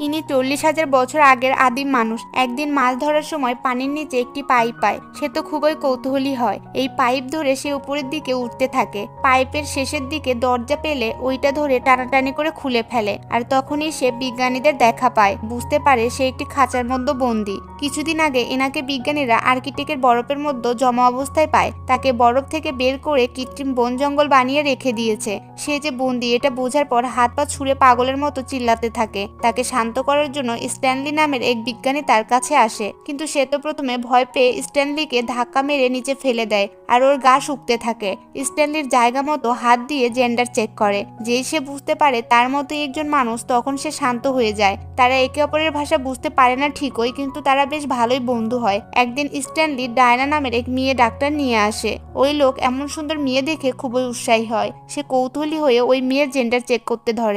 इनी 40,000 बछर आगेर आदिम मानुष एक दिन माछ धरार समय पानिर नीचे एक पाइप पाय से तो खूबई कौतूहली हय। एई पाइप धरे से ऊपरेर दिके उठते थाके। पाइपेर शेषेर दिके दरजा पेले ओइटा धरे टानाटानी करे खुले फेले और तखोनी से बिज्ञानीदेर देखा पाय। बुझते पारे से एकटी खाचार मध्ये बंदी। किछुदिन आगे एनाके बिज्ञानीरा आर्किटेक्टेर बरफेर मध्ये जमा अवस्थाय पाय। ताके बरफ थेके बेर करे कृत्रिम बन जंगल बानिये रेखे दियेछे। से जे बंदी एटा बोझार पर हाथ पा छुड़े पागलेर मतो चिल्लाते थाके। ताके तो करार जोनो स्टैनली नामेर एक विज्ञानी तार काछे आसे, किन्तु से तो प्रथमे भय पेये स्टैनली के धक्का मेरे नीचे फेले देय और ओर गा शुकते थाके। स्टैनलिर जायगा मतो हाथ दिए जेंडार चेक करे। जेई से बुझते पारे तार मतो एकजन मानुष तखन से शांत हये जाय। तारा एके अपरेर भाषा बुझते पारे ना ठीकई, किन्तु तारा बेश भालोई बंधु हय। एकदिन स्टैनली डायना नामेर एक मेये डाक्तार निये आसे। ओई लोक एमन सुंदर मेये देखे खूबई उत्साही हय। से कौतूहली हये ओई मेयेर जेंडार चेक करते धरे।